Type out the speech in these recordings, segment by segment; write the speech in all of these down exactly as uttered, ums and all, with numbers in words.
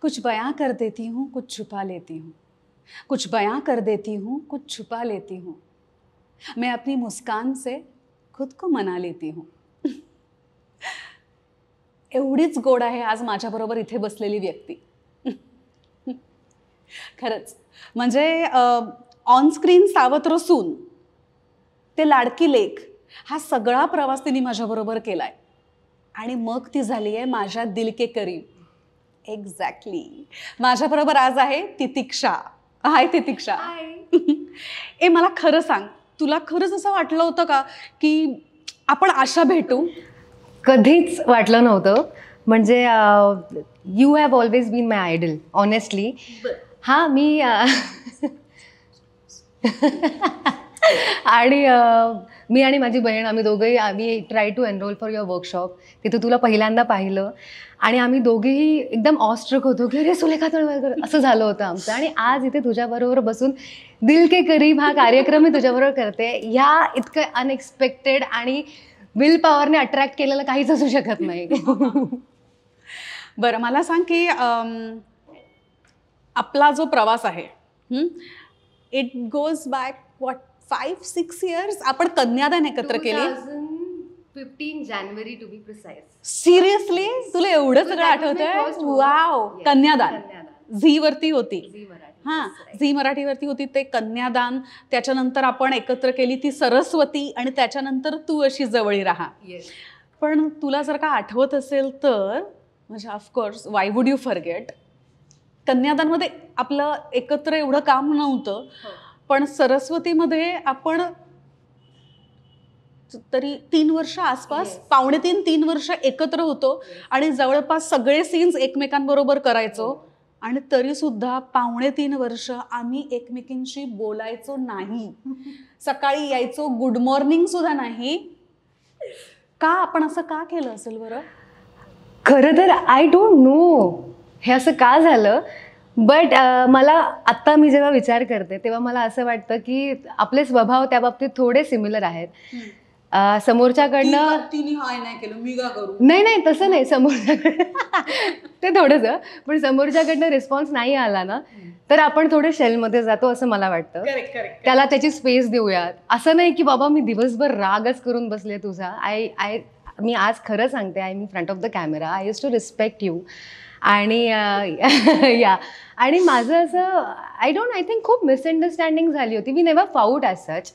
कुछ बयां कर देती हूँ कुछ छुपा लेती हूँ, कुछ बयां कर देती हूँ कुछ छुपा लेती हूँ, मैं अपनी मुस्कान से खुद को मना लेती हूँ। एवढीच गोड आहे आज माझ्याबरोबर इथे बसलेली व्यक्ती। खरंच म्हणजे ऑनस्क्रीन सावत्र सून ते लाडकी लेक हा सगळा प्रवास तिने माझ्याबरोबर केला आहे आणि मग ती झाली आहे माझ्या दिल के करीब। एक्झॅक्टली माझ्याबरोबर आज आहे तितिक्षा। हाय तितिक्षा। ए मला खरं सांग, तुला खरंच असं वाटलं होतं का की आपण आशा भेटू? कधीच वाटलं नव्हतं। म्हणजे you have always been my idol honestly. हां मी आणि मी आणि माझी बहीण आम्ही दोघेही आम्ही try to enrol for your workshop, तिथे तुला पहिल्यांदा पाहिलं आणि आम्ही दोघेही एकदम ऑस्ट्रक होतो की अरे सुलेखा तळवळकर, असं झालं होतं आमचं। आणि आज इथे तुझ्याबरोबर बसून दिल के करीब हा कार्यक्रम मी तुझ्याबरोबर करते, ह्या इतकं अनएक्सपेक्टेड आणि विल पॉवरने अट्रॅक्ट केलेलं काहीच असू शकत नाही। बरं मला सांग की आपला जो प्रवास आहे it goes back what five six years. आपण कन्यादान एकत्र केली फिफ्टीन जानेवारी टू बी प्रिसाइज। सिरियसली तुला एवढं सगळं आठवतंय? वाव। कन्यादान झी वरती होती। हां झी मराठीवरती होती ते कन्यादान, त्याच्यानंतर आपण एकत्र केली ती सरस्वती आणि त्याच्यानंतर तू अशी जवळी राहा। पण तुला जर का आठवत असेल तर म्हणजे of course why would you forget, कन्यादानमध्ये आपलं एकत्र एवढं काम नव्हतं पण सरस्वतीमध्ये आपण तरी तीन वर्ष आसपास पावणे तीन तीन वर्ष एकत्र होतो आणि जवळपास सगळे सीन्स एकमेकांबरोबर करायचो आणि तरी सुद्धा पावणे तीन वर्ष आम्ही एकमेकींशी बोलायचो नाही। सकाळी यायचो गुड मॉर्निंग सुद्धा नाही। का आपण असं का केलं असेल? बरं खरं तर आय डोंट नो हे असं का झालं, बट मला आत्ता मी जेव्हा विचार करते तेव्हा मला असं वाटतं की आपले स्वभाव त्या बाबतीत थोडे सिमिलर आहेत। समोरच्याकडनं तिने हाय नाही केलं मी का करू, नाही नाही तसं नाही, समोरच्याकडनं ते थोडंसं, पण समोरच्याकडनं रिस्पॉन्स नाही आला ना तर आपण थोडं शेलमध्ये जातो असं मला वाटतं। त्याला त्याची स्पेस देऊयात, असं नाही की बाबा मी दिवसभर रागच करून बसले तुझा। आय आय मी आज खरं सांगते, I in front of the camera I use to respect you आणि या आणि माझं असं आय डोंट आय थिंक खूप मिसअंडरस्टँडिंग झाली होती। We never fought as such.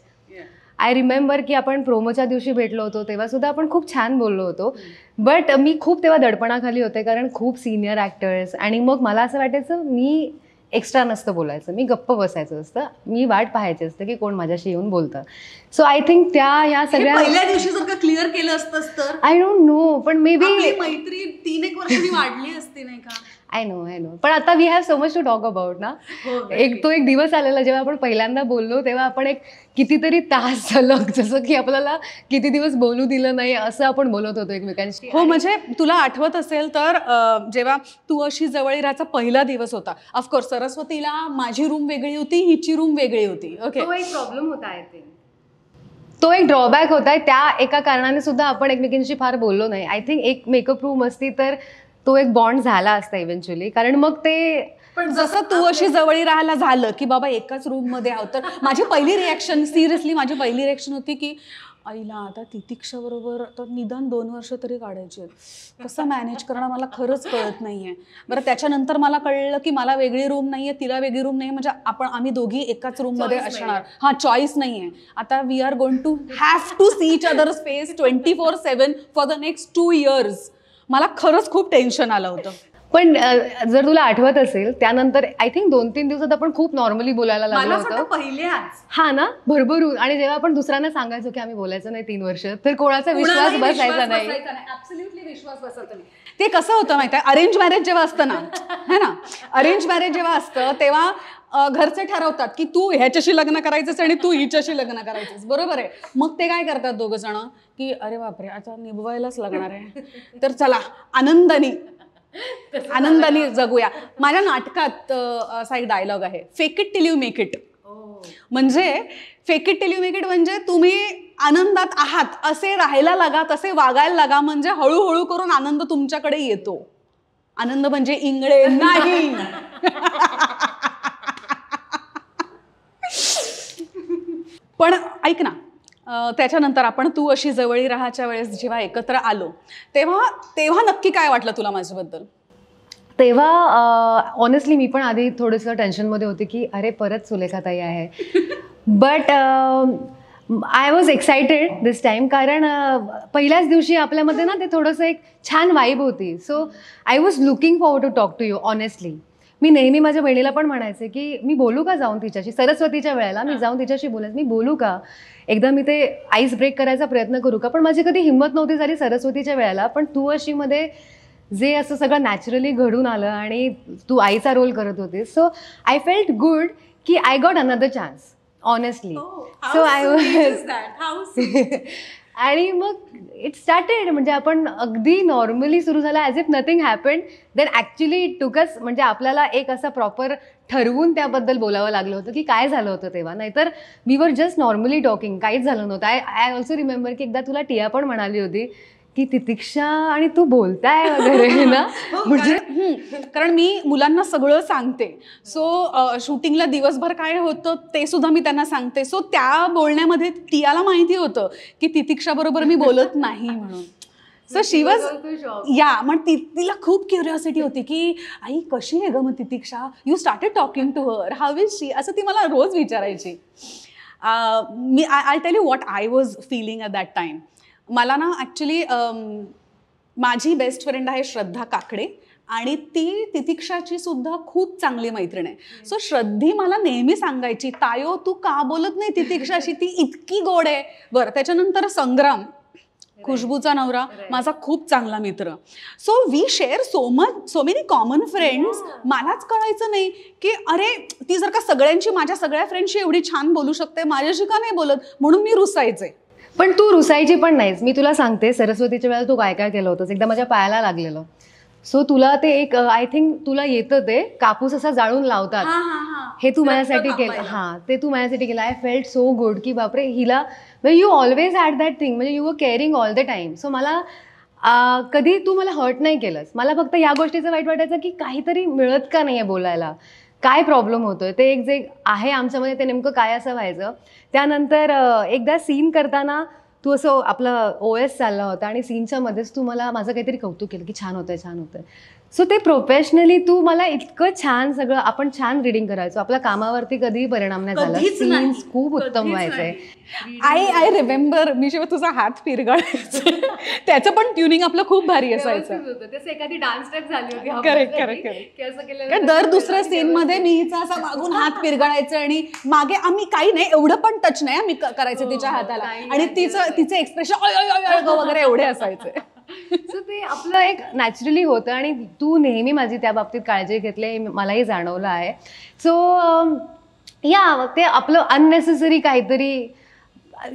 I remember की आपण प्रोमोच्या दिवशी भेटलो होतो तेव्हासुद्धा आपण खूप छान बोललो होतो, बट मी खूप तेव्हा दडपणाखाली होते कारण खूप सिनियर ॲक्टर्स आणि मग मला असं वाटायचं मी एक्स्ट्रा नसतं बोलायचं, मी गप्प बसायचं असतं, मी वाट पाहायची असतं की कोण माझ्याशी येऊन बोलतं। सो आय थिंक त्या ह्या सगळ्या पहिल्या दिवशी जर का क्लिअर केलं असतंस तर आय डोंट नो, पण मे बी मैत्री तीन एक वर्षांनी वाढली असते नाही का? आय नो आय नो, पण आता we have so much to talk about ना। एक तो एक दिवस आलेला जेव्हा आपण पहिल्यांदा बोललो तेव्हा आपण एक कितीतरी तास सलग जसं की आपल्याला किती दिवस बोलू दिलं नाही असं आपण बोलत होतो एकमेकांशी। हो म्हणजे तुला आठवत असेल तर जेव्हा तू अशी जवळी राहायचा पहिला दिवस होता, ऑफकोर्स सरस्वतीला माझी रूम वेगळी होती हिची रूम वेगळी होती। ओके तो एक प्रॉब्लेम होता आय थिंक, तो एक ड्रॉबॅक होता। त्या एका कारणाने सुद्धा आपण एकमेकांशी फार बोललो नाही। आय थिंक एक मेकअप रूम असती तर तो एक बॉन्ड झाला असता इव्हेंच्युअली, कारण मग ते पण जसं तू अशी जवळी राहायला झालं की बाबा एकाच रूममध्ये आहोत तर माझी पहिली रिॲक्शन सिरियसली माझी पहिली रिॲक्शन होती की आईला आता तितिक्षा बरोबर तर निदान दोन वर्ष तरी काढायची आहेत, कसं मॅनेज करणं मला खरंच कळत नाही आहे। बरं त्याच्यानंतर मला कळलं की मला वेगळी रूम नाही आहे तिला वेगळी रूम नाही आहे, म्हणजे आपण आम्ही दोघी एकाच रूममध्ये असणार, हां चॉईस नाही आहे। आता we are going to have to see each other space twenty four seven for the next two years. मला खरंच खूप टेन्शन आलं होतं। पण जर तुला आठवत असेल त्यानंतर आय थिंक दोन तीन दिवसात आपण खूप नॉर्मली बोलायला लागलो होतो पहिल्याच, हा ना भरभर। आणि जेव्हा आपण दुसऱ्यांना सांगायचो की आम्ही बोलायचं नाही तीन वर्ष तर कोणाचा विश्वास बसायचा नाही। ऍब्सोल्युटली विश्वास बसत नाही। ते कसं होतं माहिती आहे, अरेंज मॅरेज जेव्हा असतं ना है ना, अरेंज मॅरेज जेव्हा असतं तेव्हा घरचे ठरवतात की तू ह्याच्याशी लग्न करायचंस आणि तू हिच्याशी लग्न करायचंस, बरोबर आहे? मग ते काय करतात दोघं जण की अरे बापरे आता निभवायलाच लागणार आहे तर चला आनंदाने आनंदाने जगूया। माझ्या नाटकात असा एक डायलॉग आहे, fake it till you make it. म्हणजे fake it till you make it म्हणजे तुम्ही आनंदात आहात असे राहायला लागा, तसे वागायला लागा, म्हणजे हळूहळू करून आनंद तुमच्याकडे येतो। आनंद म्हणजे इंगळे नाही. पण ऐक ना, त्याच्यानंतर आपण तू अशी जवळी राहायच्या वेळेस जेव्हा एकत्र आलो तेव्हा तेव्हा नक्की काय वाटलं तुला माझ्याबद्दल? तेव्हा ऑनेस्टली मी पण आधी थोडंसं टेन्शनमध्ये होते की अरे परत सुलेखा ताई आहे. But I was excited this time, कारण पहिल्याच दिवशी आपल्यामध्ये ना ते थोडंसं एक छान वाईब होती. So I was looking forward to talk to you honestly. मी नेहमी माझ्या बहिणीला पण म्हणायचे की मी बोलू का जाऊन तिच्याशी, सरस्वतीच्या वेळेला मी जाऊन तिच्याशी बोलायचं, मी बोलू का एकदा, मी ते आईस ब्रेक करायचा प्रयत्न करू का. पण माझी कधी हिंमत नव्हती झाली सरस्वतीच्या वेळेला. पण तू अशीमध्ये जे असं सगळं नॅचरली घडून आलं आणि तू आईचा रोल करत होते, सो आय फेल्ट गुड की I got another chance honestly. So I was आणि मग इट स्टार्टेड, म्हणजे आपण अगदी नॉर्मली सुरू झाला as if nothing happen. Then actually it took us, म्हणजे आपल्याला एक असा प्रॉपर ठरवून त्याबद्दल बोलावं लागलं होतं की काय झालं होतं तेव्हा, नाहीतर we were just normally talking, काहीच झालं नव्हतं. आय आय ऑल्सो रिमेंबर की एकदा तुला टिया पण म्हणाली होती की तितिक्षा आणि तू बोलताय वगैरे ना, म्हणजे कारण मी मुलांना सगळं सांगते. सो शूटिंगला दिवसभर काय होतं ते सुद्धा मी त्यांना सांगते. सो त्या बोलण्यामध्ये टियाला माहिती होतं की तितिक्षा बरोबर मी बोलत नाही म्हणून. सो शी वॉज या, मग ती तिला खूप क्युरिओसिटी होती की आई कशी आहे ग मग तितिक्षा, you started talking to her, how is she, असं ती मला रोज विचारायची. मी I tell you what I was feeling at that time. मला ना ॲक्च्युली माझी बेस्ट फ्रेंड आहे श्रद्धा काकडे, आणि ती तितिक्षाची सुद्धा खूप चांगली मैत्रीण आहे. सो श्रद्धी मला नेहमी सांगायची, तायो तू का बोलत नाही तितिक्षाशी, ती इतकी गोड आहे. बरं, त्याच्यानंतर संग्राम, खुशबूचा नवरा, माझा खूप चांगला मित्र. So we share so much, so many common friends. मलाच कळायचं नाही की अरे ती जर का सगळ्यांशी, माझ्या सगळ्या फ्रेंडशी एवढी छान बोलू शकते, माझ्याशी का नाही बोलत, म्हणून मी रुसायचे. पण तू रुसायची पण नाहीस. मी तुला सांगते सरस्वतीच्या वेळेला तू काय काय केलं होतंस. एकदा माझ्या पायाला लागलेलं, सो तुला ते एक आय थिंक तुला येतं ते कापूस असा जाळून लावतात, हे तू माझ्यासाठी केलं. हां, ते तू माझ्यासाठी केलं. आय फेल्ट सो गुड की बापरे हिला, म्हणजे you always at that thing, म्हणजे you were caring all the time. So मला कधी तू मला हर्ट नाही केलंस. मला फक्त या गोष्टीचं वाईट वाटायचं की काहीतरी मिळत का नाही आहे बोलायला, काय प्रॉब्लेम होतोय, ते एक जे आहे आमच्यामध्ये ते नेमकं काय असं व्हायचं. त्यानंतर एकदा सीन करताना तू असं आपला ओ एस चालला होता आणि सीनच्या मध्येच तू मला माझं काहीतरी कौतुक केलं की छान होतंय छान होतंय. सो ते प्रोफेशनली तू मला इतकं छान सगळं, आपण छान रीडिंग करायचो, आपल्या कामावरती कधीही परिणाम नाही झाला, सीन्स खूप उत्तम व्हायचंय. आय आय रिमेंबर मी जेव्हा तुझा हात फिरगाळायचा त्याचं पण ट्युनिंग आपलं खूप भारी असायचं. एखादी डान्स स्टेप झाली होती. Correct correct. दर दुसऱ्या सीन मध्ये मी हिचा असा मागून हात फिरगाळायचं आणि मागे आम्ही काही नाही एवढं पण टच नाही आम्ही करायचं तिच्या हाताला, आणि तिचं तिचं एक्सप्रेशन वगैरे एवढे असायचं. सो ते आपलं एक नॅचरली होतं, आणि तू नेहमी माझी त्या बाबतीत काळजी घेतली, मलाही जाणवलं आहे. सो या ते आपलं अननेसेसरी काहीतरी,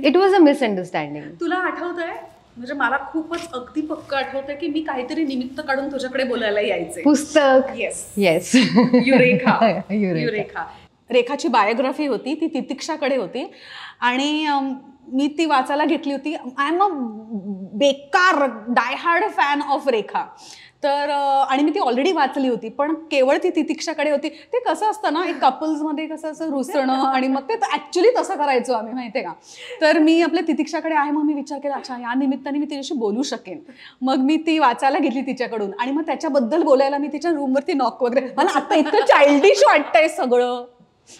इट वॉज अ मिसअंडरस्टँडिंग. तुला आठवतंय, म्हणजे मला खूपच अगदी पक्क आठवतंय की मी काहीतरी निमित्त काढून तुझ्याकडे बोलायला यायचे. पुस्तक. Yes yes. युरेखा. युरेखा रेखाची बायोग्राफी होती, ती तितिक्षाकडे होती, आणि मी ती वाचायला घेतली होती. आय एम अ बेकार डायहार्ड फॅन ऑफ रेखा, तर आणि मी ती ऑलरेडी वाचली होती, पण केवळ ती तितिक्षाकडे होती. ते कसं असतं ना, एक कपल्समध्ये कसं असं रुसणं, आणि मग ते ॲक्च्युली तसं करायचो आम्ही, माहिती आहे का. तर मी आपल्या तितिक्षाकडे आहे, मग मी विचार केला अच्छा या निमित्ताने मी तिच्याशी बोलू शकेन. मग मी ती वाचायला घेतली तिच्याकडून, आणि मग त्याच्याबद्दल बोलायला मी तिच्या रूमवरती नॉक वगैरे. मला आता इतकं चाइल्डिश वाटतंय सगळं,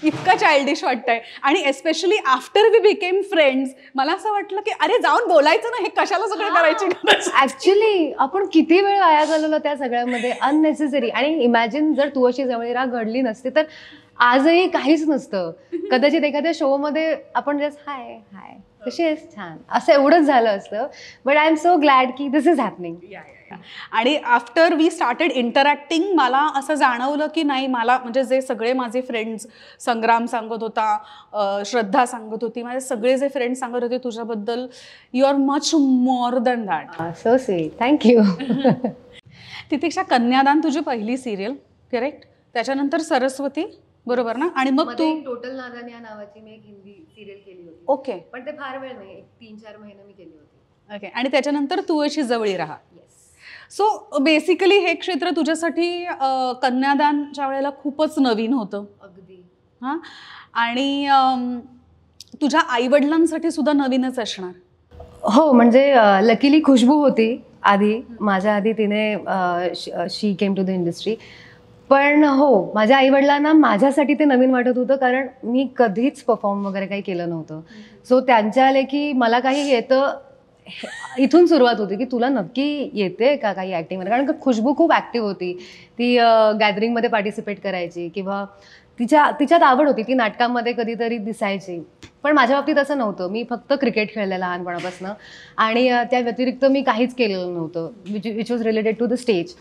इतका चाइल्डिश वाटतंय. आणि especially after we became friends मला असं वाटलं की अरे जाऊन बोलायचं ना, हे कशाला सगळं करायची. ऍक्च्युली आपण किती वेळ वाया घालवला त्या सगळ्यामध्ये अननेसेसरी. आणि इमॅजिन जर तू अशी जवळ राग घडली नसते तर आजही काहीच नसतं. कदाचित एखाद्या शो मध्ये आपण जस्ट हाय हाय कशी आहेस छान असं एवढंच झालं असतं. But I am so glad की दिस इज हॅपनिंग. आणि आफ्टर वी स्टार्टेड इंटरॅक्टिंग मला असं जाणवलं की नाही, मला म्हणजे जे सगळे माझे फ्रेंड्स, संग्राम सांगत होता, श्रद्धा सांगत होती, माझे सगळे जे फ्रेंड्स सांगत होते तुझ्याबद्दल, you are much more than that. So sweet, thank you. तितिक्षा, कन्यादान तुझी पहिली सिरियल, करेक्ट. त्याच्यानंतर सरस्वती, बरोबर ना. आणि मग तू टोटल नादान या नावाची मी एक हिंदी सिरियल केली होती. ओके. पण ते फार वेळ नाही, तीन चार महिने मी केली होती. ओके. आणि त्याच्यानंतर तू अशी जवळी राहा. सो बेसिकली हे क्षेत्र तुझ्यासाठी कन्यादानच्या वेळेला खूपच नवीन होतं. अगदी. हां, आणि तुझ्या आईवडिलांसाठी सुद्धा नवीनच असणार. हो, म्हणजे लकीली खुशबू होती आधी, माझ्या आधी तिने, she came to the industry. पण हो, माझ्या आईवडिलांना माझ्यासाठी ते नवीन वाटत होतं, कारण मी कधीच परफॉर्म वगैरे काही केलं नव्हतं. सो त्यांच्या आले की मला काही येतं, इथून सुरुवात होती की तुला नक्की येते का काही ॲक्टिंग, कारण खुशबू खूप ॲक्टिव्ह होती. ती गॅदरिंगमध्ये पार्टिसिपेट करायची किंवा तिच्या तिच्यात आवड होती, ती नाटकांमध्ये कधीतरी दिसायची. पण माझ्या बाबतीत असं नव्हतं, मी फक्त क्रिकेट खेळले लहानपणापासून आणि त्या व्यतिरिक्त मी काहीच केलेलं नव्हतं, which which was related to the stage.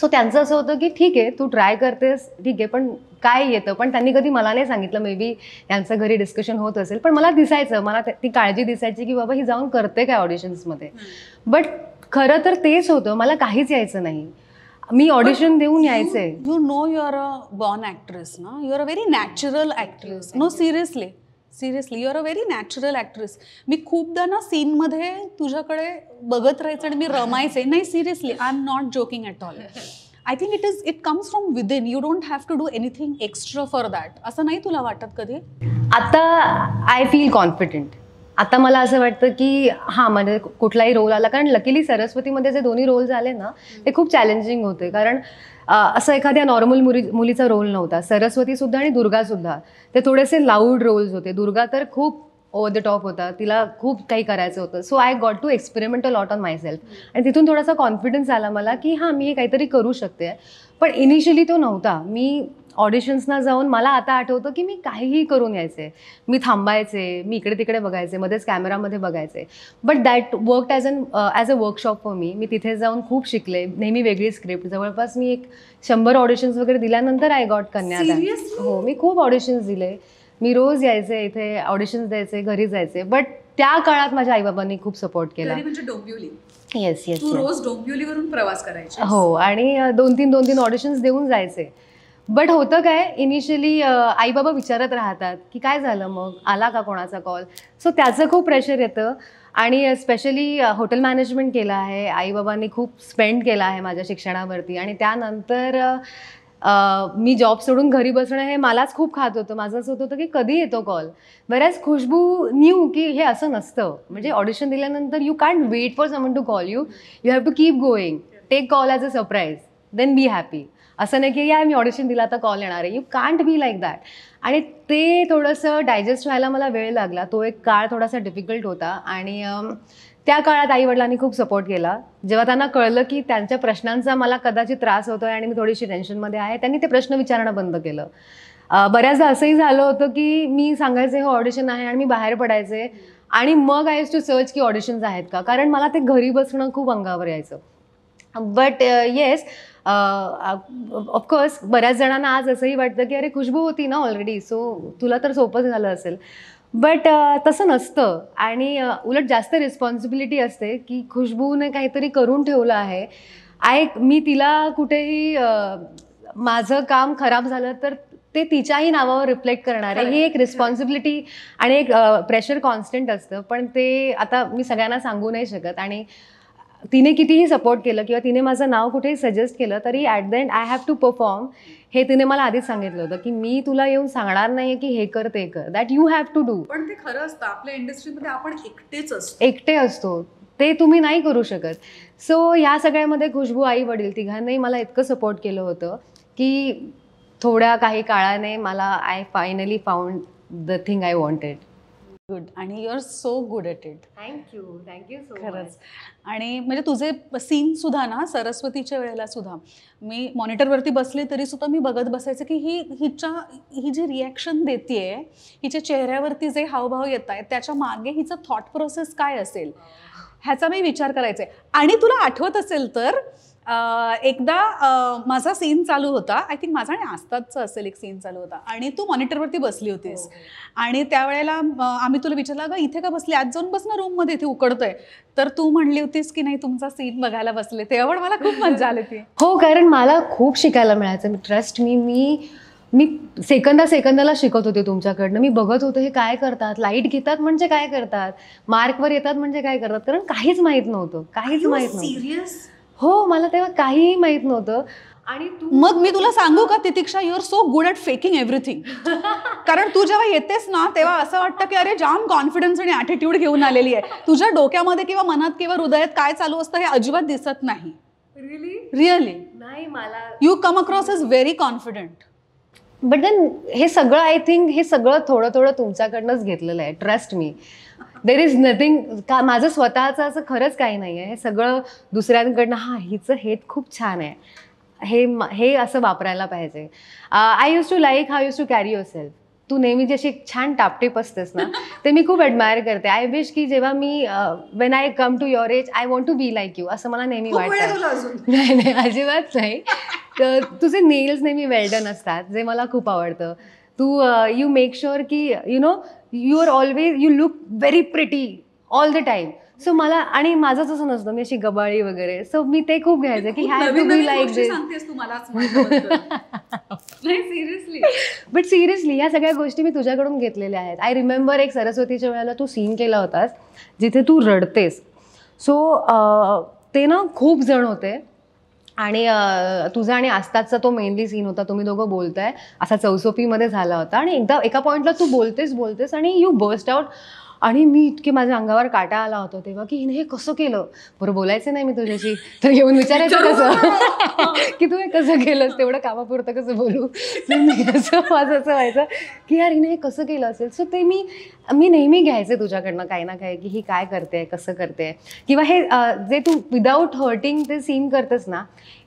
So त्यांचं असं होतं की ठीक आहे, तू ट्राय करतेस, ठीक आहे, पण काय येतं. पण त्यांनी कधी मला नाही सांगितलं, मे बी यांचं घरी डिस्कशन होत असेल, पण मला दिसायचं, मला ती काळजी दिसायची की बाबा ही जाऊन करते काय ऑडिशन्समध्ये. बट खरं तर तेच होतं, मला काहीच यायचं नाही, मी ऑडिशन देऊन यायचं. You know you are a born actress ना, you are a very natural actress. No seriously seriously you are a very natural actress. मी खूपदा ना सीनमध्ये तुझ्याकडे बघत राहायचं आणि मी रमायचे. नाही, seriously, I am not joking at all. I think it is it comes from within. You don't have to do anything extra for that. असं नाही तुला वाटत कधी? आता आय फील कॉन्फिडंट. आता मला असं वाटतं की हां, म्हणजे कुठलाही रोल आला, कारण लकीली सरस्वतीमध्ये जे दोन्ही रोल झाले ना ते खूप चॅलेंजिंग होते, कारण असं एखाद्या नॉर्मल मुली मुलीचा रोल नव्हता. सरस्वतीसुद्धा आणि दुर्गासुद्धा ते थोडेसे लाऊड रोल्स होते. दुर्गा तर खूप ओव्हर द टॉप होता, तिला खूप काही करायचं होतं. So I got to experiment a lot on myself, आणि तिथून थोडासा कॉन्फिडन्स आला मला की हां, मी हे काहीतरी करू शकते. पण इनिशियली तो नव्हता. मी ऑडिशन्सना जाऊन मला आता आठवतं की मी काहीही करून यायचे, मी थांबायचे, मी इकडे तिकडे बघायचे, मध्येच कॅमेरामध्ये बघायचे. But that work as an as a workshop for me. मी तिथे जाऊन खूप शिकले, नेहमी वेगळी स्क्रिप्ट. जवळपास मी एक शंभर ऑडिशन्स वगैरे दिल्यानंतर आय गॉट कन्यादान. हो, मी खूप ऑडिशन्स दिले, मी रोज यायचे इथे, ऑडिशन्स द्यायचे, घरी जायचे. बट त्या काळात माझ्या आईबाबांनी खूप सपोर्ट केला. येस येस, रोज डोंबिवलीवरून प्रवास करायचा. हो, आणि दोन तीन दोन तीन ऑडिशन्स देऊन जायचे. बट होतं काय, इनिशियली आईबाबा विचारत राहतात की काय झालं, मग आला का कोणाचा कॉल. सो त्याचं खूप प्रेशर येतं. आणि स्पेशली हॉटेल मॅनेजमेंट केलं आहे, आईबाबांनी खूप स्पेंड केला आहे माझ्या शिक्षणावरती. आणि त्यानंतर मी जॉब सोडून घरी बसणं हे मलाच खूप खात होतं. माझं असं होत होतं की कधी येतो कॉल. बऱ्याच खुशबू न्यू की हे असं नसतं, म्हणजे ऑडिशन दिल्यानंतर you can't wait for someone to call you, you have to keep going, take call as a surprise, then be happy. असं नाही की या मी ऑडिशन दिला आता कॉल येणार आहे, you can't be like that. आणि ते थोडंसं डायजेस्ट व्हायला मला वेळ लागला. तो एक काळ थोडासा डिफिकल्ट होता. आणि त्या काळात आईवडिलांनी खूप सपोर्ट केला. जेव्हा त्यांना कळलं की त्यांच्या प्रश्नांचा मला कदाचित त्रास होतो आहे आणि मी थोडीशी टेन्शनमध्ये आहे, त्यांनी ते प्रश्न विचारणं बंद केलं. बऱ्याचदा असंही झालं होतं की मी सांगायचे हो ऑडिशन आहे आणि मी बाहेर पडायचे, आणि मग आय यूज टू सर्च की ऑडिशन्स आहेत का, कारण मला ते घरी बसणं खूप अंगावर यायचं. बट येस, ऑफकोर्स बऱ्याच जणांना आज असंही वाटतं की अरे खुशबू होती ना ऑलरेडी, सो तुला तर सोपं झालं असेल. बट तसं नसतं, आणि उलट जास्त रिस्पॉन्सिबिलिटी असते की खुशबूने काहीतरी करून ठेवलं आहे. आय मी तिला कुठेही माझं काम खराब झालं तर ते तिच्याही नावावर रिफ्लेक्ट करणार आहे, ही एक रिस्पॉन्सिबिलिटी आणि एक प्रेशर कॉन्स्टंट असतं. पण ते आता मी सगळ्यांना सांगू नाही शकत. आणि तिने कितीही सपोर्ट केलं किंवा तिने माझं नाव कुठेही सजेस्ट केलं तरी at the end I have to perform. हे तिने मला आधीच सांगितलं होतं की मी तुला येऊन सांगणार नाही की हे कर ते कर, that you have to do. पण ते खरं असतं, आपल्या इंडस्ट्रीमध्ये आपण एकटेच असतो, एकटे असतो, ते तुम्ही नाही करू शकत. सो ह्या सगळ्यामध्ये खुशबू, आई वडील तिघांनाही मला इतकं सपोर्ट केलं होतं की थोड्या काही काळाने मला I finally found the thing I wanted. Good. आणि you are so good at it. Thank you, thank you so much. खरंच. आणि म्हणजे तुझे सीनसुद्धा ना सरस्वतीच्या वेळेला सुद्धा मी मॉनिटरवरती बसले तरीसुद्धा मी बघत बसायचं की ही हिच्या ही जी रिॲक्शन देते आहे, हिच्या चेहऱ्यावरती जे हावभाव येत आहेत त्याच्या मागे हिचं थॉट प्रोसेस काय असेल ह्याचा मी विचार करायचा आहे. आणि तुला आठवत असेल तर एकदा माझा सीन चालू होता, आय थिंक माझा आणि आस्तादचा असेल एक सीन चालू होता, आणि तू मॉनिटरवरती बसली होतीस. आणि त्यावेळेला आम्ही तुला विचारलं अगं इथे का बसली, आज जाऊन बस ना रूममध्ये, इथे उकडतोय. तर तू म्हणली होतीस की नाही तुमचा सीन बघायला बसले, तेव्हा मला खूप मजा आली ती. हो, कारण मला खूप शिकायला मिळायचं. ट्रस्ट मी मी मी सेकंदा सेकंदाला शिकत होते तुमच्याकडनं. मी बघत होते हे काय करतात, लाईट घेतात म्हणजे काय करतात, मार्कवर येतात म्हणजे काय करतात, कारण काहीच माहीत नव्हतं, काहीच माहीत नव्हतं. हो मला तेव्हा काहीही माहित नव्हतं. आणि मग मी तुला सांगू का तितिक्षा, you are so good at faking everything. कारण तू जेव्हा येतेस ना तेव्हा असं वाटतं की अरे जाम कॉन्फिडन्स आणि ॲटिट्यूड घेऊन आलेली आहे. तुझ्या डोक्यामध्ये किंवा मनात किंवा हृदयात काय चालू असतं हे अजिबात दिसत नाही. रिअली रिअली नाही मला. You come across is very confident. But then हे सगळं आय थिंक हे सगळं थोडं थोडं तुमच्याकडनंच घेतलेलं आहे. Trust me, there is nothing. का माझं स्वतःचं असं खरंच काही नाही आहे. हे सगळं दुसऱ्यांकडनं, हां हिचं हे खूप छान आहे, हे हे असं वापरायला पाहिजे. I use to like hi use to carry yourself. तू नेहमी जशी छान टापटीप असतेस ना ते मी खूप ॲडमायर करते. आय विश की जेव्हा मी when I come to your age I want to be like you, असं मला नेहमी वाटतं. नाही नाही अजिबात नाही. तर तुझे नेल्स नेहमी वेल्डन असतात जे मला खूप आवडतं. तू यू मेक शुअर की you know you are always you look very pretty all the time. So मला, आणि माझंच असं नसतं मी अशी गबाळी वगैरे, सो मी ते खूप घ्यायचं की have to be like this. Seriously but seriously ह्या सगळ्या गोष्टी मी तुझ्याकडून घेतलेल्या आहेत. आय रिमेंबर एक सरस्वतीच्या वेळेला तू सीन केला होतास जिथे तू रडतेस. सो ते ना खूप जण होते आणि तुझा आणि आस्ताचा तो मेनली सीन होता. तुम्ही दोघं बोलताय असा चौसोपीमध्ये झाला होता आणि एकदा एका पॉईंटला तू बोलतेस बोलतेस आणि यू बर्स्ट आउट. आणि मी इतके माझ्या अंगावर काटा आला होता तेव्हा की हिने हे कसं केलं. बरं बोलायचं नाही मी तुझ्याशी, तर येऊन विचारायचं कसं की तू हे कसं केलंस, तेवढं कामापुरतं कसं बोलू. मी कसं माझं असं व्हायचं की यार हिने हे कसं केलं असेल. सो ते मी मी नेहमी घ्यायचे तुझ्याकडनं काही ना काही की ही काय करते कसं करते. किंवा हे जे तू विदाऊट हर्टिंग ते सीन करतेस ना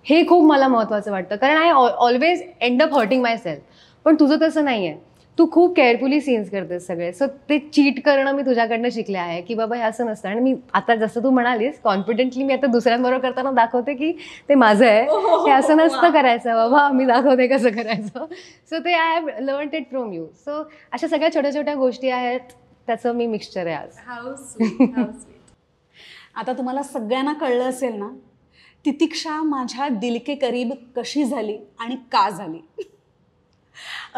हे खूप मला महत्त्वाचं वाटतं. कारण I always end up hurting myself. पण तुझं तसं नाही आहे. तू खूप केअरफुली सीन्स करतेस सगळे. सो ते चीट करणं मी तुझ्याकडनं शिकले आहे की बाबा हे असं नसतं. आणि मी आता जसं तू म्हणालीस कॉन्फिडेंटली मी आता दुसऱ्यांबरोबर करताना दाखवते की ते माझं आहे, हे असं नसतं करायचं बाबा, मी दाखवते कसं करायचं. सो ते I have learned it from you. So अशा सगळ्या छोट्या छोट्या गोष्टी आहेत, त्याचं मी मिक्सचर आहे आज. आता तुम्हाला सगळ्यांना कळलं असेल ना तितिक्षा माझ्या दिल के करीब कशी झाली आणि का झाली.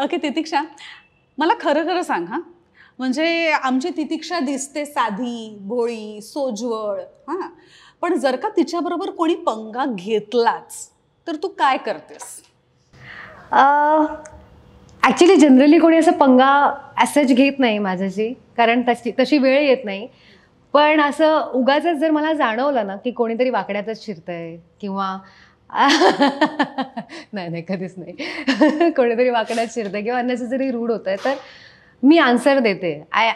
ओके तितिक्षा, मला खरं खरं सांग हां, म्हणजे आमची तितिक्षा दिसते साधी भोळी सोज्वळ हां, पण जर का तिच्याबरोबर कोणी पंगा घेतलाच तर तू काय करतेस? ॲक्च्युली जनरली कोणी असं पंगा ॲसेच घेत नाही माझ्याशी, कारण तशी तशी वेळ येत नाही. पण असं उगाच जर मला जाणवलं ना की कोणीतरी वाकड्यातच शिरतंय किंवा नाही नाही कधीच नाही कोणीतरी वाकड्यात शिरतं किंवा अननेसेसरी रूड होत आहे, तर मी आन्सर देते. आय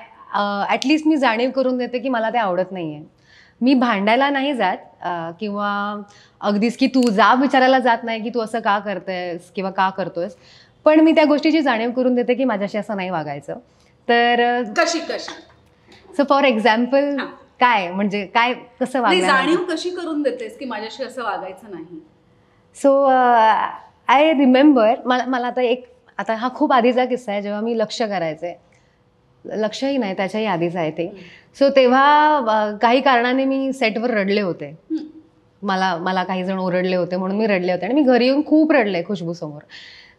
ॲटलिस्ट मी जाणीव करून देते की मला ते आवडत नाही आहे. मी भांडायला नाही जात किंवा अगदीच की तू जाब विचारायला जात नाही की तू असं का करतेस किंवा का करतोयस. पण मी त्या गोष्टीची जाणीव करून देते की माझ्याशी असं नाही वागायचं. तर कशी कशी सो फॉर एक्झाम्पल काय म्हणजे काय कसं वागायचं, जाणीव कशी करून देतेस की माझ्याशी असं वागायचं नाही? सो आय रिमेंबर मला मला आता एक आता हा खूप आधीचा किस्सा आहे जेव्हा मी लक्ष करायचे, लक्षही नाही त्याच्याही आधीचा आहे ते. सो तेव्हा काही कारणाने मी सेटवर रडले होते. मला मला काही जण ओरडले होते म्हणून मी रडले होते आणि मी घरी येऊन खूप रडले खुशबूसमोर.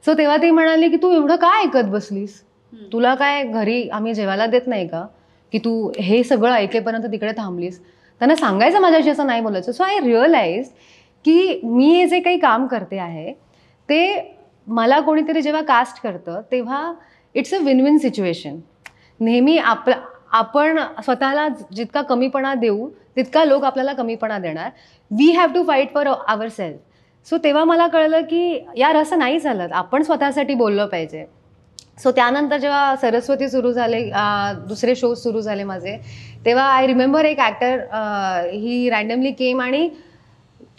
सो तेव्हा ते म्हणाले की तू एवढं काय ऐकत बसलीस, तुला काय घरी आम्ही जेवायला देत नाही का की तू हे सगळं ऐकेपर्यंत तिकडे थांबलीस. त्यांना सांगायचं माझ्याशी असं नाही बोलायचं. सो आय रिअलाइज की मी हे जे काही काम करते आहे ते मला कोणीतरी जेव्हा कास्ट करतं तेव्हा it's a win win situation. नेहमी आप आपण स्वतःला जितका कमीपणा देऊ तितका लोक आपल्याला कमीपणा देणार. We have to fight for ourself. So तेव्हा मला कळलं की यार असं नाही चालत, आपण स्वतःसाठी बोललं पाहिजे. सो त्यानंतर जेव्हा सरस्वती सुरू झाले, दुसरे शोज सुरू झाले माझे, तेव्हा आय रिमेंबर एक ॲक्टर ही रँडमली केम आणि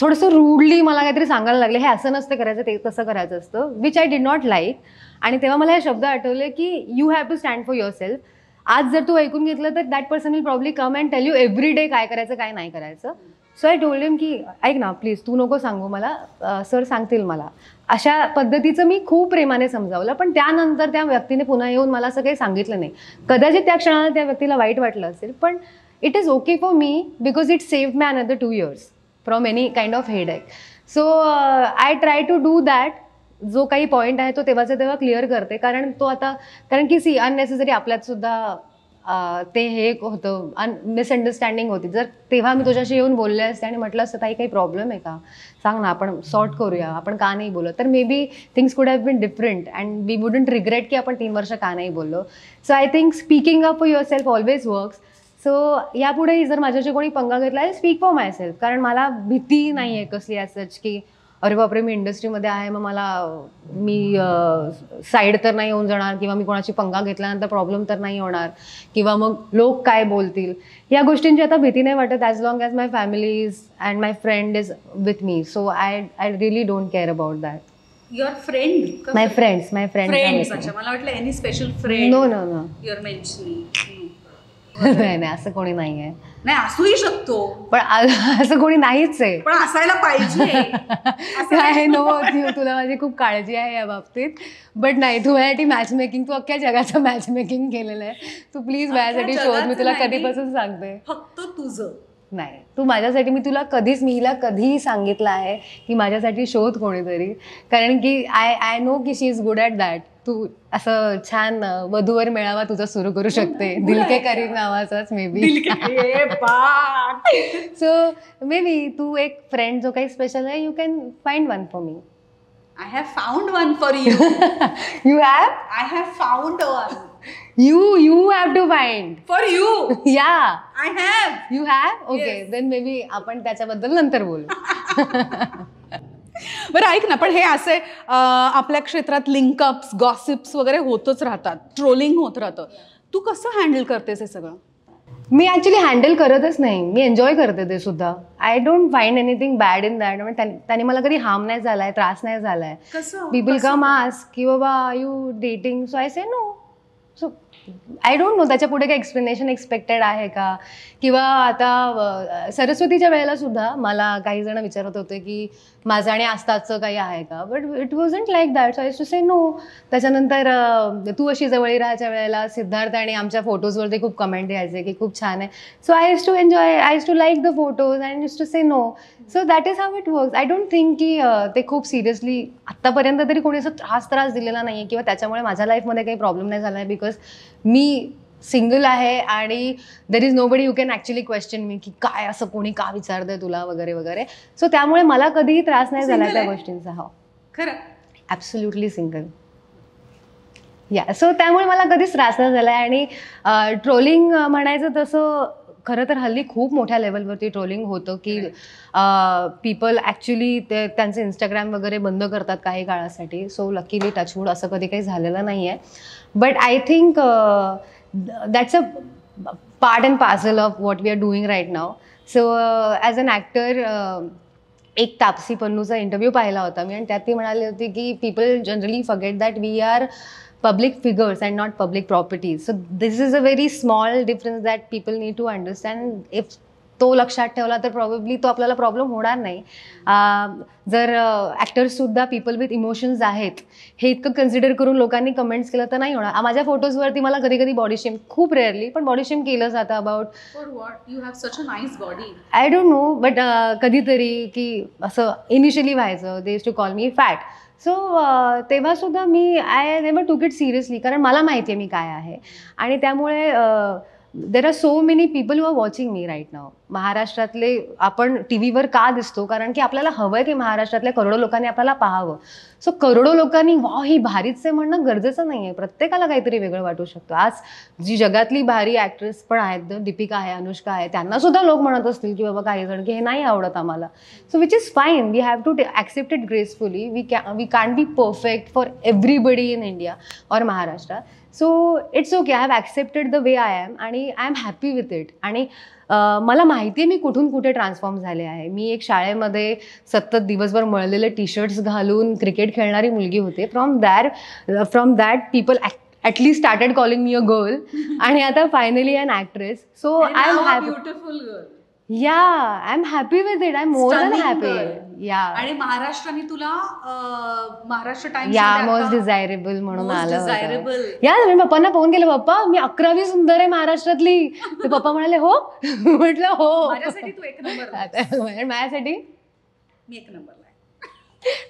थोडंसं रूडली मला काहीतरी सांगायला लागले, हे असं नसतं करायचं ते तसं करायचं असतं, which I did not like. आणि तेव्हा मला हे शब्द आठवले की you have to stand for yourself. आज जर तू ऐकून घेतलं तर that person will probably come and tell you every day काय करायचं काय नाही करायचं. सो आय टोल्ड हिम की ऐक ना प्लीज तू नको सांगू मला, सर सांगतील मला. अशा पद्धतीचं मी खूप प्रेमाने समजावलं. पण त्यानंतर त्या व्यक्तीने पुन्हा येऊन मला असं काही सांगितलं नाही. कदाचित त्या क्षणाला त्या व्यक्तीला वाईट वाटलं असेल, पण it is okay for me because it save me another two years from any kind of headache. So I try to do that. जो काही पॉईंट आहे तो तेव्हाचा तेव्हा क्लिअर करते. कारण तो आता कारण की सी अननेसेसरी आपल्यात सुद्धा ते हे होतं मिसअंडरस्टँडिंग होती. जर तेव्हा मी तुझ्याशी येऊन बोलले असते आणि म्हटलं असतं ताई काही प्रॉब्लेम आहे का, सांग ना, आपण सॉर्ट करूया, आपण का नाही बोललो, तर maybe things could have been different and we wouldn't regret की आपण तीन वर्ष का नाही बोललो. So I think speaking up for yourself always works. So यापुढेही जर माझ्याशी कोणी पंगा घेतला तर स्पीक फॉर माय सेल्फ, कारण मला भीती नाही आहे कसली असंच की अरे बापरे मी इंडस्ट्रीमध्ये आहे मग मला मी साईड तर नाही होऊन जाणार किंवा मी कोणाची पंगा घेतल्यानंतर प्रॉब्लेम तर नाही होणार किंवा मग लोक काय बोलतील, या गोष्टींची आता भीती नाही वाटत as long as my family is and my friend is with me. So I I really don't care about that. Your friend my friends my friends मला वाटलं any special friend. No no no you're mentioning. नाही नाही असं कोणी नाही आहे. नाही असूही शकतो पण असं कोणी नाहीच आहे, पण असायला पाहिजे. नो तुला माझी खूप काळजी आहे या बाबतीत, बट नाही तू माझ्यासाठी मॅच मेकिंग, तू अख्ख्या जगाचं मॅच मेकिंग केलेलं आहे. तू प्लीज माझ्यासाठी शोध, मी तुला कधीपासून सांगते. फक्त तुझं नाही तू माझ्यासाठी, मी तुला कधीच मी हिला कधीही सांगितलं आहे की माझ्यासाठी शोध कोणीतरी, कारण की आय आय नो की she is good at that. तू असं छान वधूवर मेळावा तुझा सुरू करू शकते, दिल के करीब नावाचाच may be. So may be तू एक फ्रेंड जो काही स्पेशल आहे, you can find one for me. I have found one for you. You have I have found one. You you have to find for you. Yeah, I have. You have? Okay, yes. Then maybe आपण त्याच्याबद्दल नंतर बोलू. बरं ऐक ना, पण हे असे आपल्या क्षेत्रात लिंकअप्स गॉसिप्स वगैरे होतच राहतात, ट्रोलिंग होत राहतं, तू कसं हँडल करतेस हे सगळं? मी ॲक्च्युली हँडल करतच नाही, मी एन्जॉय करते ते सुद्धा. I don't find anything bad in that. म्हणजे त्याने मला कधी हार्म नाही झाला आहे, त्रास नाही झाला आहे. पीपल कम आस्क की बाबा are you dating, so I say no. So I don't know त्याच्या पुढे काही एक्सप्लेनेशन एक्सपेक्टेड आहे का. किंवा आता सरस्वतीच्या वेळेला सुद्धा मला काही जण विचारत होते की माझं आणि आस्थाचं काही आहे का, but it wasn't like that. So I to say no. त्याच्यानंतर तू अशी जवळी राहायच्या वेळेला सिद्धार्थ आणि आमच्या फोटोजवरती खूप कमेंट यायचे की खूप छान आहे. So I use to enjoy, I use to like the photos and use to say no. So that is how it works. I don't think की ते खूप सिरियसली आत्तापर्यंत तरी कोणी असं त्रास त्रास दिलेला नाही आहे किंवा त्याच्यामुळे माझ्या लाईफमध्ये काही प्रॉब्लेम नाही झाला आहे, बिकॉज मी सिंगल आहे आणि there is nobody you can actually question me की काय असं कोणी का विचारतंय तुला वगैरे वगैरे. सो त्यामुळे मला कधीही त्रास नाही झाला त्या गोष्टींचा. हा खरं ॲब्सोल्युटली सिंगल या. सो त्यामुळे मला कधीच त्रास नाही झाला आहे. आणि ट्रोलिंग म्हणायचं तसं खरं तर हल्ली खूप मोठ्या लेवलवरती ट्रोलिंग होतं की पीपल ॲक्च्युली ते त्यांचे इंस्टाग्राम वगैरे बंद करतात काही काळासाठी. सो लकीली टचवूड असं कधी काही झालेलं नाही आहे, but I think that's a part and parcel of what we are doing right now. So as an actor एक तापसी पन्नूचा इंटरव्ह्यू पाहिला होता मी आणि त्यात ती म्हणाली होती की people generally forget that we are public figures and not public properties. So this is a very small difference that people need to understand. If तो लक्षात ठेवला तर प्रॉबेबली तो आपल्याला प्रॉब्लेम होणार नाही. जर ॲक्टर्ससुद्धा पीपल विथ इमोशन्स आहेत हे इतकं कन्सिडर करून लोकांनी कमेंट्स केलं तर नाही होणार. माझ्या फोटोजवरती मला कधी कधी बॉडी शेम, खूप रेअरली, पण बॉडी शेम केलं जातं about for what you have such a nice body. I don't know, but कधीतरी की असं इनिशियली व्हायचं, they used to call me fat. So तेव्हासुद्धा मी I never took it seriously, कारण मला माहिती आहे मी काय आहे. आणि त्यामुळे there are so many people who are watching me right now. महाराष्ट्रातले आपण टी व्हीवर का दिसतो, कारण की आपल्याला हवं आहे की महाराष्ट्रातल्या करोडो लोकांनी आपल्याला पाहावं. सो करोडो लोकांनी वा ही भारीच आहे म्हणणं गरजेचं नाही आहे. प्रत्येकाला काहीतरी वेगळं वाटू शकतं. आज जी जगातली भारी ॲक्ट्रेस पण आहेत, दीपिका आहे, अनुष्का आहे, त्यांनासुद्धा लोक म्हणत असतील की बाबा काही जण की हे नाही आवडत आम्हाला. So which is fine, we have to accept it gracefully. We can we can be perfect for everybody in India or Maharashtra. So it's okay. I have accepted the way I am आणि I am happy with it. आणि मला माहिती आहे मी कुठून कुठे transform झाले आहे. मी एक शाळेमध्ये सतत दिवसभर मळलेले टी शर्ट्स घालून क्रिकेट खेळणारी मुलगी होते. From there from that people at least started calling me a girl आणि आता finally an actress. So I am happy. Beautiful girl. Yeah I am happy with it. I am more than happy. Yeah आणि महाराष्ट्राने तुला Maharashtra Times या most desirable म्हणून आलं. या मी पप्पांना फोन केला, पप्पा मी अकरावी सुंदर आहे महाराष्ट्रातली. तर पप्पा म्हणाले हो. म्हटलं हो. माझ्यासाठी तू एक नंबर. माझ्यासाठी मी एक नंबर.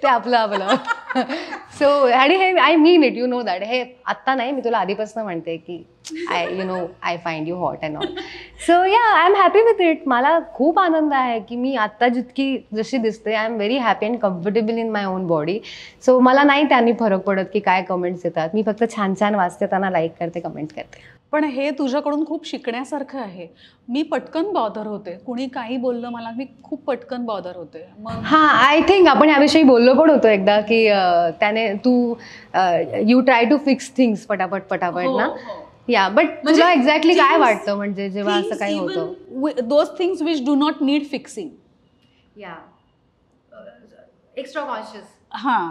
ते आपलं आपलं. सो आणि हे I mean it, you know that. हे आत्ता नाही, मी तुला आधीपासून म्हणते की I, you know, I find you hot and all. So yeah, I'm happy with it. Mala खूप आनंद आहे की मी आता जितकी जशी दिसते, I'm very happy and comfortable in my own body. So मला नाही त्यांनी फरक पडत की काय कमेंट्स येतात. मी फक्त छान छान वाचते, त्यांना लाईक करते, कमेंट करते. पण हे तुझ्याकडून खूप शिकण्यासारखं आहे. मी पटकन बॉदर होते, कोणी काही बोललं मला मी खूप पटकन बॉदर होते. हां, आय थिंक आपण याविषयी बोललो पण होतो एकदा की त्याने तू you try to fix things पटापट पटापट ना. या बट तुला एक्झॅक्टली काय वाटतं म्हणजे जेव्हा असं काही होतं, those things which do not need fixing, yeah extra conscious. हां,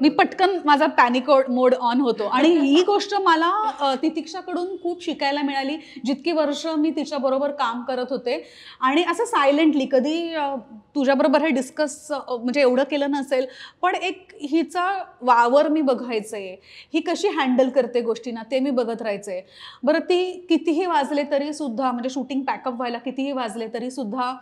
मी पटकन माझा पॅनिक मोड ऑन होतो आणि ही गोष्ट मला तितिक्षाकडून खूप शिकायला मिळाली जितकी वर्ष मी तिच्याबरोबर काम करत होते. आणि असं सायलेंटली कधी तुझ्याबरोबर हे डिस्कस म्हणजे एवढं केलं नसेल, पण एक हिचा वावर मी बघायचं आहे, ही कशी हँडल करते गोष्टींना ते मी बघत राहायचं आहे. बरं, ती कितीही वाजले तरीसुद्धा म्हणजे शूटिंग पॅकअप व्हायला कितीही वाजले तरीसुद्धा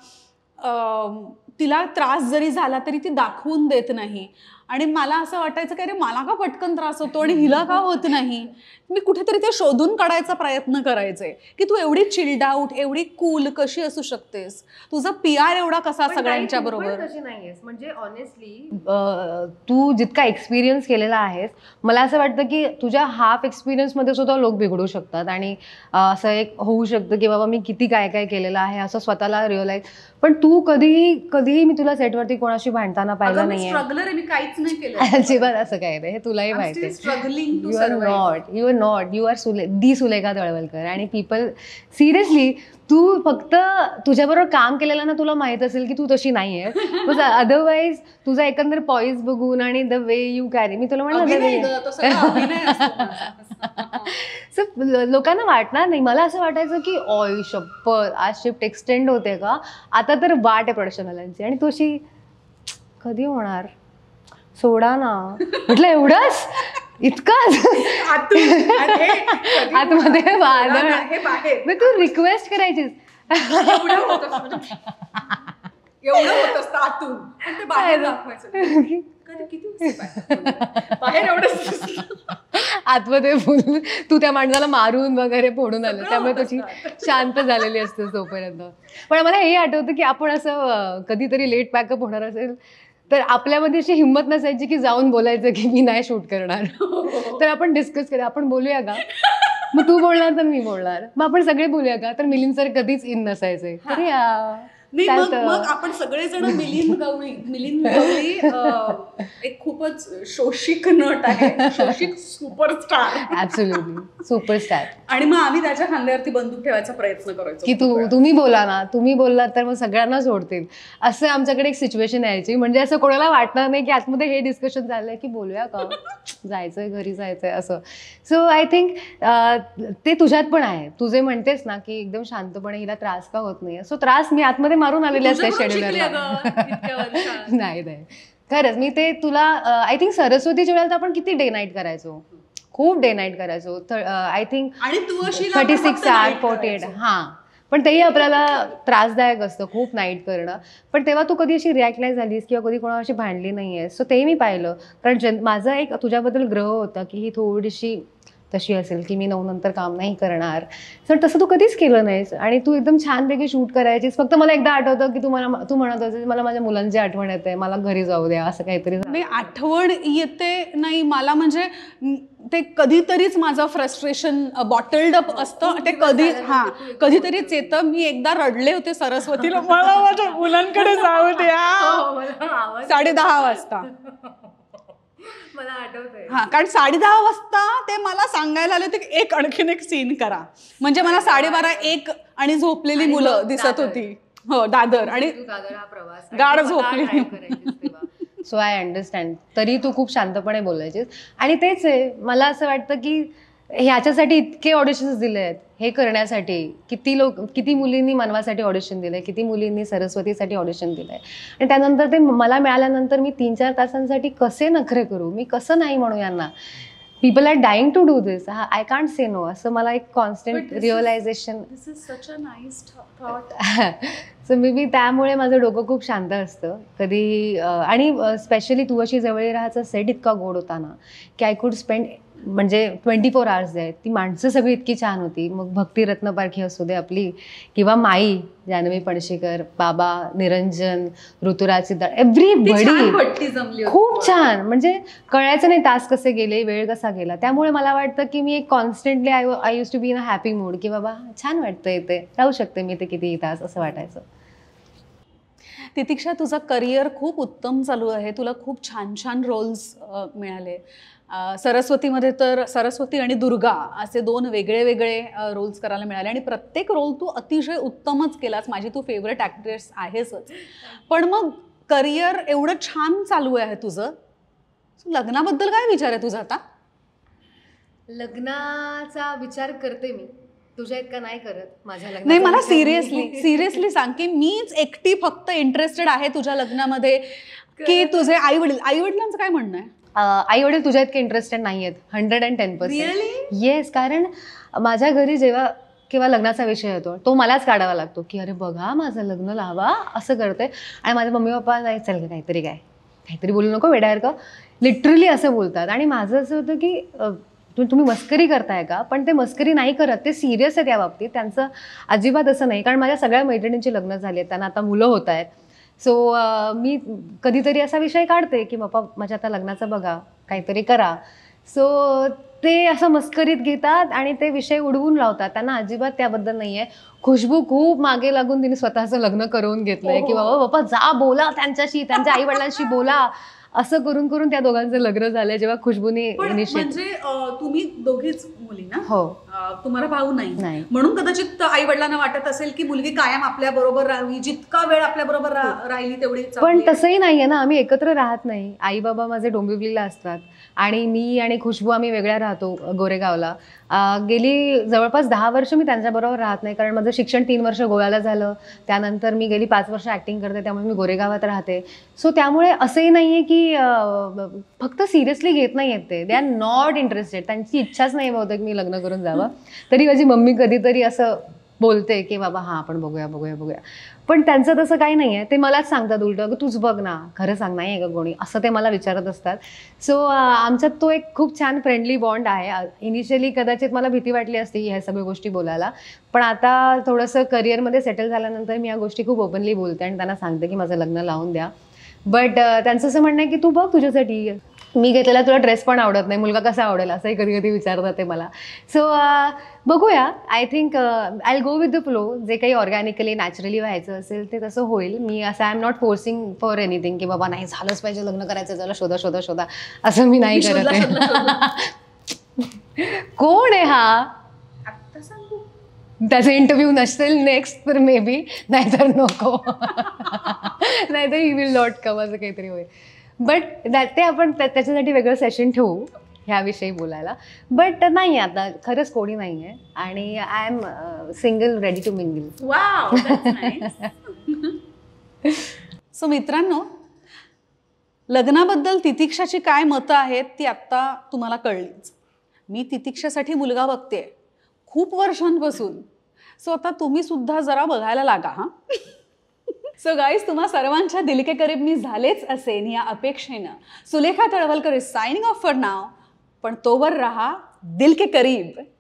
तिला त्रास जरी झाला तरी ती दाखवून देत नाही. आणि मला असं वाटायचं की अरे मला का पटकन त्रास होतो आणि हिला का होत नाही. मी कुठेतरी ते शोधून काढायचा प्रयत्न करायचे की तू एवढी चिल्ड आउट, एवढी कूल कशी असू शकतेस, तुझा पी आर एवढा कसा सगळ्यांच्या बरोबर कशी नाहीयेस. म्हणजे ऑनेस्टली तू जितका एक्सपिरियन्स केलेला आहेस, मला असं वाटतं की तुझ्या हाफ एक्सपिरियन्समध्ये सुद्धा लोक बिघडू शकतात आणि असं एक होऊ शकतं की बाबा मी किती काय काय केलेलं आहे असं स्वतःला रिअलाईज. पण तू कधीही कधीही मी तुला सेटवरती कोणाशी भांडताना पाहिलं नाही. स्ट्रगलर मी काहीच नाही केलं अजिबात. असं काय रे, हे तुलाही माहिती. You are not you are not you are Sule the Sulekha Talwalkar. आणि पीपल सिरियसली तू फक्त तुझ्याबरोबर काम केलेलं ना तुला माहीत असेल की तू तशी नाही आहे. अदरवाईज तुझा एकंदर पॉईज बघून आणि द वे यू कॅरी, मी तुला म्हणलं सर लोकांना वाटणार नाही. मला असं वाटायचं की ऑय शप्पथ आज शिफ्ट एक्सटेंड होते का, आता तर वाट आहे प्रोडक्शनवाल्यांची. आणि तू अशी कधी होणार सोडा ना, म्हटलं एवढंच इतकंच आतमध्ये वादळ. तू रिक्वेस्ट करायचीस एवढं होत असतं आतून, पण ते बाहेर दाखवायचं आतमध्ये बोलून तू त्या माणसाला मारून वगैरे फोडून आलं, त्यामुळे तुझी शांत झालेली असते तोपर्यंत. पण मला हे आठवतं की आपण असं कधीतरी लेट पॅकअप होणार असेल तर आपल्यामध्ये अशी हिंमत नसायची की जाऊन बोलायचं की मी नाही शूट करणार. तर आपण डिस्कस करूया, आपण बोलूया का, मग तू बोलणार तर मी बोलणार, मग आपण सगळे बोलूया का. तर मिलिंद सर कधीच इन नसायचे. अरे मग आपण सगळेजण मिलिंद गवळी मिलिंद गवळी एक खूपच शोषिक नट आहे, शोषिक सुपरस्टार. Absolutely superstar. आणि मग आम्ही त्याच्या खांद्यावरती बंदूक ठेवायचा प्रयत्न करायचो की तू तुम्ही बोला ना, तुम्ही बोललात तर मग सगळ्यांना सोडतील. असं आमच्याकडे एक सिच्युएशन यायची. म्हणजे असं कोणाला वाटणार नाही की आतमध्ये हे डिस्कशन झालंय की बोलूया का, जायचंय घरी जायचंय असं. सो आय थिंक ते तुझ्यात पण आहे. तुझे म्हणतेस ना की एकदम शांतपणे हिला त्रास का होत नाही, सो त्रास मी आतमध्ये मारून आलेले असते शेड्यूलर. नाही नाही खरंच मी ते तुला आय थिंक सरस्वतीच्या वेळेला आपण किती डे नाईट करायचो, खूप डे नाईट करायचो. आय थिंक थर्टी सिक्स आठ फोर्टी एट हां, पण तेही आपल्याला त्रासदायक असतं खूप नाईट करणं. पण तेव्हा तू कधी अशी रिॲक्ट नाही झालीस किंवा कधी कोणाशी भांडली नाही आहेस, सो तेही मी पाहिलं. कारण जन माझं एक तुझ्याबद्दल ग्रह होता की ही थोडीशी तशी असेल की मी नऊ नंतर काम नाही करणार, तर तसं तू कधीच केलं नाहीस आणि तू एकदम छानपैकी शूट करायचीस. फक्त मला एकदा आठवतं की तू मला तू म्हणत होते मला माझ्या मुलांची आठवण येते, मला घरी जाऊ द्या असं काहीतरी. नाही आठवण येते नाही मला, म्हणजे ते कधीतरीच माझं फ्रस्ट्रेशन बॉटल्ड अप असतं, ते कधी हां कधीतरीच येतं. मी एकदा रडले होते सरस्वतीला, मला माझ्या मुलांकडे जाऊ द्या साडे दहा वाजता मला आठवतंय. हां, कारण साडे दहा वाजता ते मला सांगायला आले होते की एक आणखीन एक सीन करा. म्हणजे मला साडेबारा एक आणि झोपलेली मुलं दिसत होती. हो, दादर आणि गाढ झोपलेली. So I understand. तरी तू खूप शांतपणे बोलायचीस आणि तेच आहे मला असं वाटतं की ह्याच्यासाठी इतके ऑडिशन्स दिले आहेत, हे करण्यासाठी किती लोक किती मुलींनी मानवासाठी ऑडिशन दिलं आहे, किती मुलींनी सरस्वतीसाठी ऑडिशन दिलं आहे. आणि त्यानंतर ते मला मिळाल्यानंतर मी तीन चार तासांसाठी कसे नखरे करू, मी कसं नाही म्हणू यांना. People are dying to do this, I can't say no. असं मला एक constant realization. This is such a nice thought. So maybe त्यामुळे माझं डोकं खूप शांत असतं कधी. आणि स्पेशली तू अशी जवळ राहायचा सेट इतका गोड होता ना की आय कुड स्पेंड म्हणजे ट्वेंटी फोर आवर्स जे आहेत ती माणसं सगळी इतकी छान होती. मग भक्तिरत्न पारखी असू दे आपली किंवा माई जानवी पणशीकर, बाबा निरंजन, ऋतुराज सिद्धार्थ, एव्हरीबडी खूप छान. म्हणजे कळायचं नाही तास कसे गेले, वेळ कसा गेला. त्यामुळे मला वाटतं की मी एक constantly I I use to be in a happy mood की बाबा छान वाटतंय, ते राहू शकते मी ते किती तास असं वाटायचं. तितिक्षा, तुझं करिअर खूप उत्तम चालू आहे, तुला खूप छान छान रोल्स मिळाले. सरस्वतीमध्ये तर सरस्वती आणि दुर्गा असे दोन वेगळे वेगळे रोल्स करायला मिळाले आणि प्रत्येक रोल तू अतिशय उत्तमच केलास. माझी तू फेवरेट ॲक्ट्रेस आहेसच. पण मग करिअर एवढं छान चालू आहे तुझं, लग्नाबद्दल काय विचार आहे तुझा आता? लग्नाचा विचार करते मी, तुझ्या इतका नाही करत माझ्या लग्नात. नाही, मला सिरियसली सिरियसली सांग की मीच एकटी फक्त इंटरेस्टेड आहे तुझ्या लग्नामध्ये की तुझे आई वडील? आई वडिलांचं काय म्हणणं आहे? आई वडील तुझ्या इतके इंटरेस्टेड नाही आहेत, hundred and ten percent yes. कारण माझ्या घरी जेव्हा किंवा लग्नाचा विषय येतो तो मलाच काढावा लागतो की अरे बघा माझं लग्न लावा असं करते. आणि माझ्या मम्मी पप्पा नाही चल गं काहीतरी काय काहीतरी बोलू नको वेडायर का, लिटरली असं बोलतात. आणि माझं असं होतं की तुम्ही मस्करी करताय का, पण ते मस्करी नाही करत, ते सिरियस आहेत या बाबतीत. त्यांचं अजिबात असं नाही. कारण माझ्या सगळ्या मैत्रिणींची लग्न झाली आहेत, त्यांना आता मुलं होत आहेत. सो so, uh, मी कधीतरी असा विषय काढते की बाप्पा माझ्या आता लग्नाचं बघा काहीतरी करा. सो so, ते असं मस्करीत घेतात आणि ते विषय उडवून लावतात. त्यांना अजिबात त्याबद्दल नाही आहे. खुशबू खूप मागे लागून तिने स्वतःचं लग्न करून घेतलं आहे की बाबा बाप्पा जा बोला त्यांच्याशी, त्यांच्या आई वडिलांशी बोला. असं करून करून त्या दोघांचं लग्न झालंय जेव्हा खुशबूने. म्हणजे तुम्ही दोघीच मुली ना? हो. तुम्हाला भाऊ नाही म्हणून कदाचित आई वडिलांना वाटत असेल की मुलगी कायम आपल्या बरोबर राहावी, जितका वेळ आपल्या बरोबर राहिली तेवढी. पण तसंही नाहीये ना, आम्ही एकत्र राहत नाही. आई बाबा माझे डोंबिवलीला असतात आणि मी आणि खुशबू आम्ही वेगळ्या राहतो गोरेगावला. गेली जवळपास दहा वर्ष मी त्यांच्याबरोबर राहत नाही कारण माझं शिक्षण तीन वर्ष गोव्याला झालं, त्यानंतर मी गेली पाच वर्ष ऍक्टिंग करते, त्यामुळे मी गोरेगावात राहते. सो त्यामुळे असंही नाहीये की फक्त सिरियसली घेत नाही आहेत ते, दे आर नॉट इंटरेस्टेड. त्यांची इच्छाच नाही बहुतेक मी लग्न करून जावं. तरी माझी मम्मी कधीतरी असं बोलते की बाबा हां आपण बघूया बघूया बघूया, पण त्यांचं तसं काही नाही आहे. ते मलाच सांगतात उलटं अगं तूच बघ ना, खरं सांग नाही आहे का कोणी, असं ते मला विचारत असतात. सो आमच्यात तो एक खूप छान फ्रेंडली बॉन्ड आहे. इनिशियली कदाचित मला भीती वाटली असती ह्या सगळ्या गोष्टी बोलायला, पण आता थोडंसं करिअरमध्ये सेटल झाल्यानंतर मी या गोष्टी खूप ओपनली बोलते आणि त्यांना सांगते की माझं लग्न लावून द्या. बट त्यांचं असं म्हणणं आहे की तू बघ तुझ्यासाठी, मी घेतलेला तुला ड्रेस पण आवडत नाही, मुलगा कसा आवडेल असंही कधी कधी विचारतात ते मला. सो बघूया, I think I go with the flow. जे काही ऑर्गॅनिकली नॅचरली व्हायचं असेल ते तसं होईल. मी असं I am not forcing for anything की बाबा नाही झालंच पाहिजे लग्न करायचं, चला शोधा शोधा शोधा, असं मी नाही करत. कोण आहे हा त्याचा इंटरव्ह्यू नसेल नेक्स्ट तर मे बी, नाहीतर नको, नाहीतर ही विल नॉट कम, असं काहीतरी होईल. बट ते आपण त्याच्यासाठी वेगळं सेशन ठेवू ह्याविषयी बोलायला. बट नाही आता खरंच कोणी नाही आहे आणि I am single ready to mingle. Wow. So मित्रांनो, लग्नाबद्दल तितिक्षाची काय मतं आहेत ती आत्ता तुम्हाला कळलीच. मी तितिक्षासाठी मुलगा बघते खूप वर्षांपासून. सो आता तुम्ही सुद्धा जरा बघायला लागा हां. सो गाईज, तुम्हा सर्वांच्या दिल के करीब मी झालेच असेन या अपेक्षेनं Sulekha Talwalkar is signing off for now. पण तोवर रहा दिल के करीब.